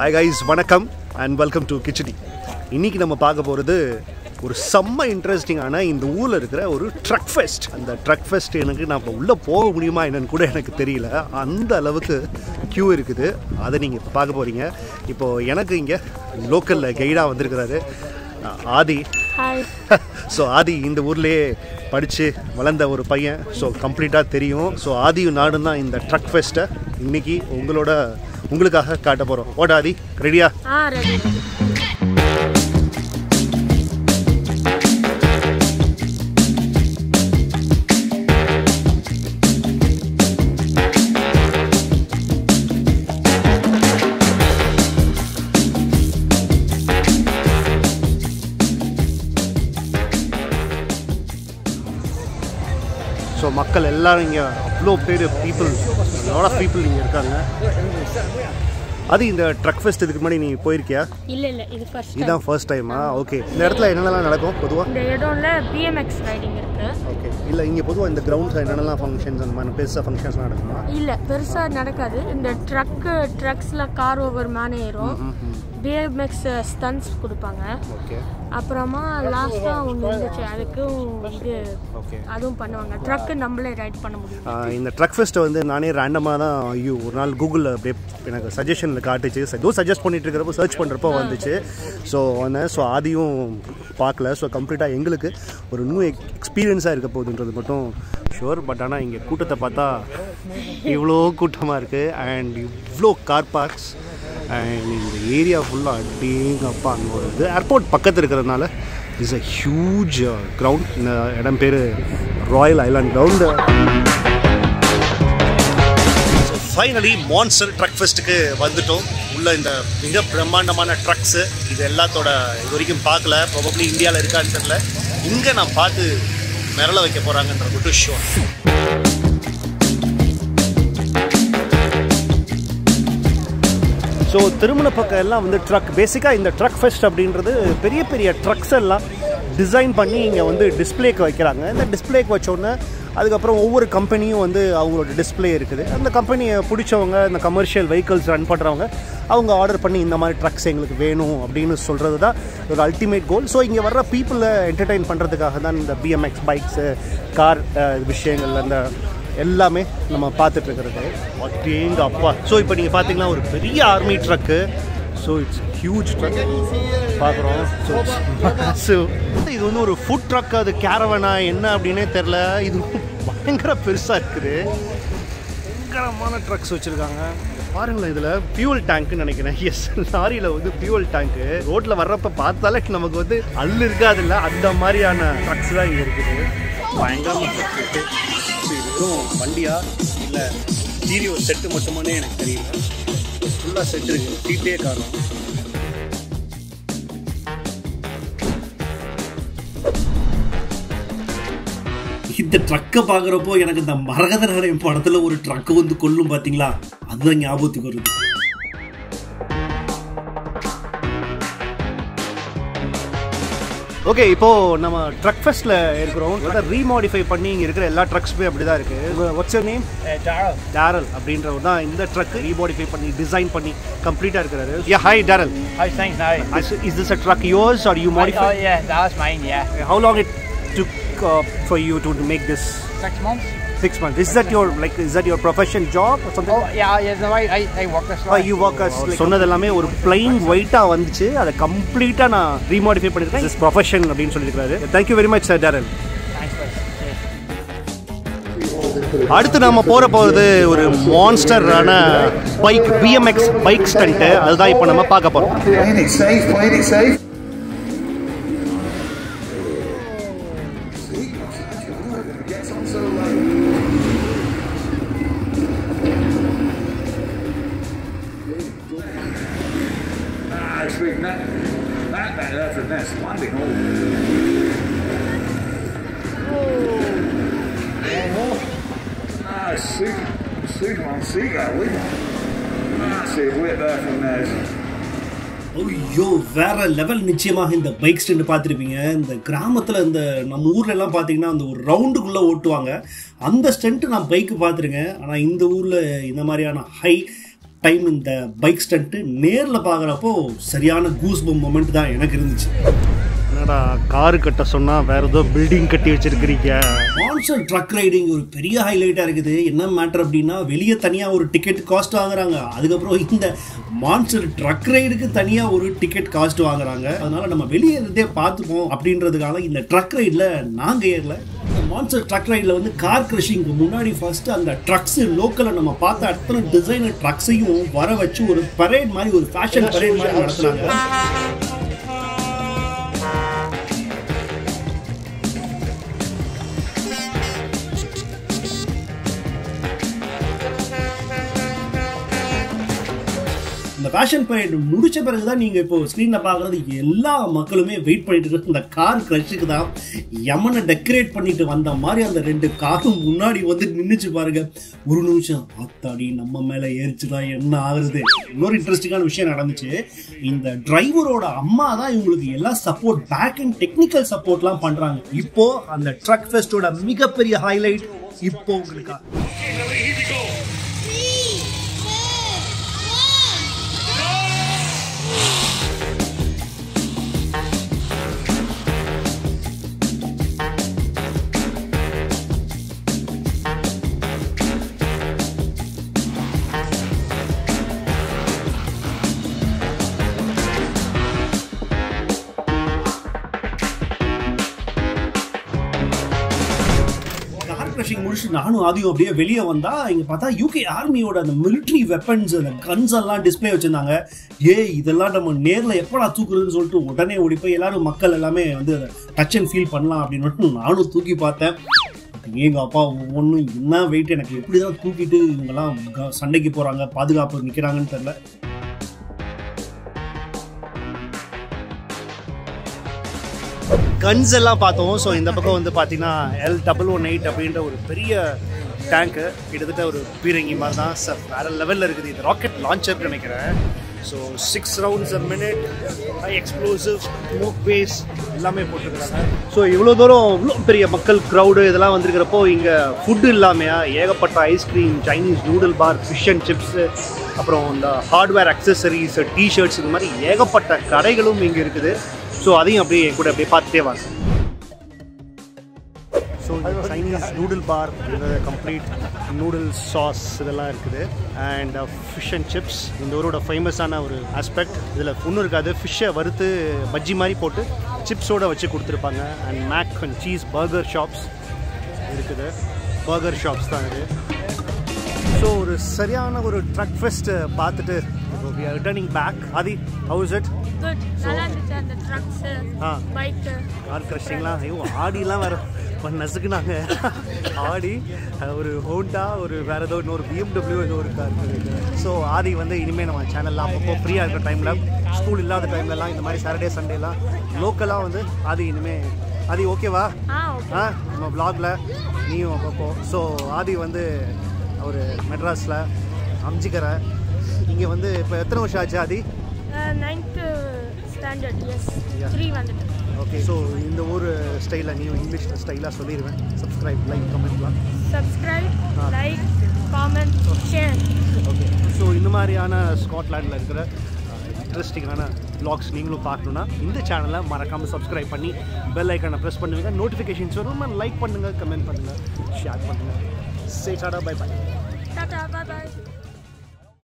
Hi guys, welcome and welcome to Kitcheni. இன்னைக்கு நம்ம பார்க்க போறது ஒரு செம்ம இன்ட்ரெஸ்டிங்கான இந்த ஊரில் இருக்கிற ஒரு ட்ரக் ஃபெஸ்ட். அந்த ட்ரக் ஃபெஸ்ட் எனக்கு நான் உள்ளே போக முடியுமா என்னன்னு கூட எனக்கு தெரியல, அந்த அளவுக்கு க்யூ இருக்குது. அதை நீங்கள் இப்போ பார்க்க போகிறீங்க. இப்போது எனக்கு இங்கே லோக்கலில் கைடாக வந்திருக்கிறாரு ஆதி. ஸோ ஆதி இந்த ஊர்லேயே படித்து வளர்ந்த ஒரு பையன், ஸோ கம்ப்ளீட்டாக தெரியும். ஸோ ஆதியும் நாடும் தான் இந்த ட்ரக் ஃபெஸ்ட்டை இன்றைக்கி உங்களுக்காக காட்ட போகிறோம். ஓட ஆதி, ரெடியா? ரெடி. ஸோ மக்கள் எல்லோரும் இங்கே அவ்வளோ பேர் பீப்புள் இங்கே இருக்காங்க. அது இந்த ட்ரக் ஃபெஸ்ட் இதுக்கு முன்னாடி நீ போயிருக்கியா? இல்லை, இதுதான் ஃபர்ஸ்ட் டைமா? ஓகே. இந்த இடத்துல என்னென்னலாம் நடக்கும் பொதுவாக? இந்த இடம்ல BMX ரைடிங் இருக்கு. ஓகே. இல்லை இங்கே பொதுவாக இந்த கிரவுண்ட்ஸில் என்னென்னலாம் ஃபங்க்ஷன்ஸ் அந்த மாதிரி பெருசாக ஃபங்க்ஷன்ஸ் நடக்குமா? இல்லை, பெருசாக நடக்காது. இந்த ட்ரக்ஸில் கார் ஓவர் மேனே ஏறும், BMX ஸ்டன்ஸ் கொடுப்பாங்க. ஓகே. அப்புறமா லாஸ்ட்டாக ஒன்று இருந்துச்சு, அதுக்கும் இது அதுவும் பண்ணுவாங்க. ட்ரக்கு நம்மளே ரைட் பண்ண முடியும். இந்த ட்ரக் ஃபெஸ்ட்டை வந்து நானே ரேண்டமாக தான் ஒரு நாள் கூகுளில் அப்படியே எனக்கு சஜஷனில் காட்டுச்சு. எதுவும் சஜஸ்ட் பண்ணிட்டு இருக்கிறப்போ சர்ச் பண்ணுறப்போ வந்துச்சு. ஸோ ஆதியும் பார்க்கல. ஸோ கம்ப்ளீட்டாக எங்களுக்கு ஒரு நியூ எக்ஸ்பீரியன்ஸாக இருக்க போகுதுன்றது மட்டும் ஷுர். பட் ஆனால் இங்கே கூட்டத்தை பார்த்தா இவ்வளோ கூட்டமாக இருக்குது, அண்ட் இவ்வளோ கார் பார்க்ஸ், அண்ட் இந்த ஏரியா ஃபுல்லாக அடிங்கப்பா. அங்கே ஒரு இது ஏர்போர்ட் பக்கத்தில் இருக்கிறதுனால இட்ஸ் அ ஹியூஜ் கிரவுண்ட். இந்த இடம் பேர் royal island ground. Finally monster truck ஃபெஸ்ட்டுக்கு வந்துட்டோம். உள்ளே இந்த மிக பிரம்மாண்டமான ட்ரக்ஸு இது எல்லாத்தோட இது வரைக்கும் பார்க்கல, ப்ராபப்ளி இந்தியாவில் இருக்கான்னு தெரியல. இங்கே நான் பார்த்து மிரள வைக்க போகிறாங்கன்ற மட்டும் ஷோர். ஸோ திருமண பக்கம் எல்லாம் வந்து ட்ரக் பேசிக்காக இந்த ட்ரக் ஃபெஸ்ட் அப்படின்றது பெரிய பெரிய ட்ரக்ஸ் எல்லாம் டிசைன் பண்ணி இங்கே வந்து டிஸ்பிளேக்கு வைக்கிறாங்க. இந்த டிஸ்பிளேக்கு வச்சோடனே அதுக்கப்புறம் ஒவ்வொரு கம்பெனியும் வந்து அவங்களோட டிஸ்பிளே இருக்குது. அந்த கம்பெனியை பிடிச்சவங்க, இந்த கமர்ஷியல் வெஹிக்கிள்ஸ் ரன் பண்ணுறவங்க, அவங்க ஆர்டர் பண்ணி இந்த மாதிரி ட்ரக்ஸ் எங்களுக்கு வேணும் அப்படின்னு சொல்கிறது தான் ஒரு அல்டிமேட் கோல். ஸோ இங்கே வர்ற பீப்புளை என்டர்டெயின் பண்ணுறதுக்காக தான் இந்த பிஎம்எக்ஸ் பைக்ஸு கார் விஷயங்கள் அந்த எல்லாமே நம்ம பார்த்துட்ருக்கிறது. அப்படிங்க அப்பா. ஸோ இப்போ நீங்கள் பார்த்தீங்கன்னா ஒரு பெரிய army truck. So it's huge truck பார்க்குறோம். ஸோ இது வந்து ஒரு ஃபுட் ட்ரக், அது கேரவனா என்ன அப்படின்னே தெரில. இது பயங்கர பெருசாக இருக்குது, பயங்கரமான ட்ரக்ஸ் வச்சுருக்காங்க. பாருங்களேன், இதில் ஃபியூல் டேங்க்குன்னு நினைக்கிறேன். எஸ், லாரியில் வந்து ஃபியூல் டேங்க்கு. ரோட்டில் வர்றப்போ பார்த்தாலே நமக்கு வந்து அள்ளு இருக்காதுல்ல, அந்த மாதிரியான ட்ரக்ஸ் தான் இங்கே இருக்குது. பயங்கரமாக ட்ரக்ஸ். வெறும் வண்டியா இல்லை சீரியோ செட்டு மட்டுமானே எனக்கு தெரியல, ஃபுல்லாக செட்டு இருக்குது. சீட்டே காணும். இந்த ட்ரக்கை பார்க்குறப்போ எனக்கு இந்த மரகத நாராயணன் படத்தில் ஒரு ட்ரக்கு வந்து கொல்லும் பார்த்தீங்களா, அதுதான் ஞாபகத்துக்கு வருது. ஓகே, இப்போது நம்ம ட்ரக் ஃபெஸ்ட்டில் இருக்கிறோம். ரீமாடிஃபை பண்ணி இங்கே இருக்கிற எல்லா ட்ரக்ஸுமே அப்படி தான் இருக்குது. What's your name? Darryl அப்படின்றவர் தான் இந்த ட்ரக் ரீமாடிஃபை பண்ணி டிசைன் பண்ணி கம்ப்ளீட்டாக இருக்கிறாரு. Yeah, hi Darryl. Hi, thanks. Hi. Is this a truck yours or you modified? Oh yeah, that was mine, yeah. How long it took for you to make this? 6 months. 6 months. Is that your profession job or something? Oh yeah, yes. No, I work as. Oh, you work as. சொன்னதெல்லாம் ஒரு plain white-ஆ வந்துச்சு, அதை கம்ப்ளீட்டா நான் remodify பண்ணிருக்கேன். This profession அப்படினு சொல்லிருக்காரு. Thank you very much sir Darryl. Thanks guys. அடுத்து நாம போறது ஒரு மான்ஸ்டரான பைக் BMX பைக் ஸ்டண்ட். அதுதான் இப்போ நம்ம பார்க்க போறோம். Play it safe. ஐயோ, வேற லெவல். நிச்சயமாக இந்த பைக் ஸ்டாண்ட் பார்த்துருப்பீங்க. இந்த கிராமத்தில், இந்த நம்ம ஊரில் எல்லாம் பார்த்தீங்கன்னா அந்த ஒரு ரவுண்டுக்குள்ளே ஓட்டுவாங்க அந்த ஸ்டண்ட்டு. நான் பைக்கு பார்த்துருக்கேன், ஆனால் இந்த ஊரில் இந்த மாதிரியான ஹை டைம் இந்த பைக் ஸ்டண்ட் நேர்ல பாக்குறப்போ சரியான கூஸ் பம்ப் மொமெண்ட் தான் எனக்கு இருந்துச்சு. என்னடா கார் கட்ட சொன்னா வேற ஏதோ பில்டிங் கட்டி வச்சிருக்கீங்க. மான்ஸ்டர் ட்ரக் ரைடிங் ஒரு பெரிய ஹைலைட்டா இருக்குது. என்ன மேட்டர் அப்படின்னா வெளியே தனியா ஒரு டிக்கெட் காஸ்ட் வாங்குறாங்க, அதுக்கப்புறம் இந்த மான்ஸ்டர் ட்ரக் ரைடுக்கு தனியா ஒரு டிக்கெட் காஸ்ட் வாங்குறாங்க. அதனால நம்ம வெளியே இருந்தே பார்த்துப்போம் அப்படின்றதுக்காக இந்த ட்ரக் ரைடில் நாங்கள் ஏறல. மான்ஸ்டர் ட்ரக் ரைடில் வந்து கார் கிரஷிங்க்கு முன்னாடி ஃபர்ஸ்ட் அந்த ட்ரக்ஸ் லோக்கலில் நம்ம பார்த்த அத்தனை டிசைனர் ட்ரக்ஸையும் வர வச்சு ஒரு பரேட் மாதிரி ஒரு ஃபேஷன் பரேட் மாதிரி நடத்துறாங்க. ஃபேஷன் பரேட் முடிச்ச பிறகுதான் நீங்க இப்போ ஸ்கிரீன்ல பாக்குறது எல்லா மக்களுமே வெயிட் பண்ணிட்டு இருக்க இந்த கார் கிரஷுக்கு தான். யமனை டெக்கரேட் பண்ணிட்டு வந்த மாதிரி அந்த ரெண்டு காரும் முன்னாடி வந்து நின்றுச்சு பாருங்க. ஒரு நிமிஷம் ஆத்தாடி நம்ம மேல ஏறிச்சுதான் என்ன ஆகுறது. இன்னொரு இன்ட்ரெஸ்டிங்கான விஷயம் நடந்துச்சு. இந்த டிரைவரோட அம்மா தான் இவங்களுக்கு எல்லா support back and technical support எல்லாம் பண்றாங்க. இப்போ அந்த ட்ரக் ஃபெஸ்டோட மிகப்பெரிய ஹைலைட் இப்போ உங்களுக்கு நானும் ஆதியும் அப்படியே வெளியே வந்தா இங்க பார்த்தா யூகே ஆர்மியோட அந்த மிலிட்டரி வெப்பன்ஸ் அந்த கன்ஸ் எல்லாம் டிஸ்பிளே வச்சிருந்தாங்க. இதெல்லாம் நம்ம நேர்ல எப்படா தூக்குறதுன்னு சொல்லிட்டு உடனே ஓடி போய் எல்லாரும் மக்கள் எல்லாமே வந்து டச் அண்ட் ஃபீல் பண்ணலாம் அப்படின்னு நானும் தூக்கி பார்த்தேன். எங்க அப்பா ஒவ்வொன்றும் என்ன வெயிட் எனக்கு எப்படிதான் தூக்கிட்டு இவங்கெல்லாம் சண்டைக்கு போறாங்க பாதுகாப்பு நிக்கிறாங்கன்னு தெரியல. கன்ஸ் எல்லாம் பார்த்தோம். ஸோ இந்த பக்கம் வந்து பார்த்தீங்கன்னா L118 அப்படின்ற ஒரு பெரிய டேங்க்கு கிட்டத்தட்ட ஒரு பீரங்கி மாதிரி தான் சார் வேறு லெவலில் இருக்குது. இது ராக்கெட் லான்ச்சர்னு நினைக்கிறேன். So 6 rounds a minute, high explosive, smoke base எல்லாமே போட்டிருக்கிறாங்க. ஸோ இவ்வளோ தூரம் இவ்வளோ பெரிய மக்கள் க்ரௌடு இதெல்லாம் வந்துருக்கிறப்போ இங்கே ஃபுட்டு இல்லாமையா ஏகப்பட்ட ice cream, Chinese noodle bar, fish and chips, அப்புறம் இந்த ஹார்ட்வேர் அக்சசரிஸ், டிஷர்ட்ஸ், இந்த மாதிரி ஏகப்பட்ட கடைகளும் இங்கே இருக்குது. ஸோ அதையும் அப்படியே கூட அப்படியே பார்த்துட்டே வாங்க. So Chinese noodle bar, complete noodle sauce இதெல்லாம் இருக்குது. அண்ட் ஃபிஷ் அண்ட் சிப்ஸ் இந்த ஊரோட ஃபேமஸான ஒரு ஆஸ்பெக்ட். இதில் ஒன்றும் இருக்காது, ஃபிஷ்ஷை வறுத்து பஜ்ஜி மாதிரி போட்டு சிப்ஸோடு வச்சு கொடுத்துருப்பாங்க. And mac and cheese burger shops இருக்குது, பர்கர் ஷாப்ஸ் தான் இது. ஸோ ஒரு சரியான ஒரு ட்ரக் ஃபெஸ்ட் பார்த்துட்டு we are returning back. Adi, how is it? Good. So, and the trucks, bike, car crushing la. Ayo, Adi la varu. Pan nasuknaanga. Adi, oru Honda, oru vera do oru BMW edo oru car. So Adi vande inime nama channel la appo free a time la school illada time la indha mari Saturday Sunday la local la vande Adi inime Adi okay va? Okay. Nama vlog la neeyo appo. So Adi vande oru Madras la amjikara. இங்கே வந்து இப்போ எத்தனை வருஷம் ஆச்சு ஆதி? 9th standard. S 3 வந்துட்டு. Okay. So இந்த ஊர் ஸ்டைலில் நீ இங்கிலீஷ் ஸ்டைலாக சொல்லிடுவேன். சப்ஸ்கிரைப், லைக், கமெண்ட்லாம். Subscribe, like, comment, share. Okay. So இந்த மாதிரியான ஸ்காட்லாண்டில் இருக்கிற இன்ட்ரெஸ்டிங்கான வ்ளாக்ஸ் நீங்களும் பார்க்கணுன்னா இந்த சேனலை மறக்காமல் சப்ஸ்கிரைப் பண்ணி பெல் ஐக்கானை ப்ரெஸ் பண்ணுவீங்க. நோட்டிஃபிகேஷன்ஸ் வரும். லைக் பண்ணுங்கள், கமெண்ட் பண்ணுங்கள், ஷேர் பண்ணுங்கள். சரி, tata, bye bye. Tata, bye பாய்.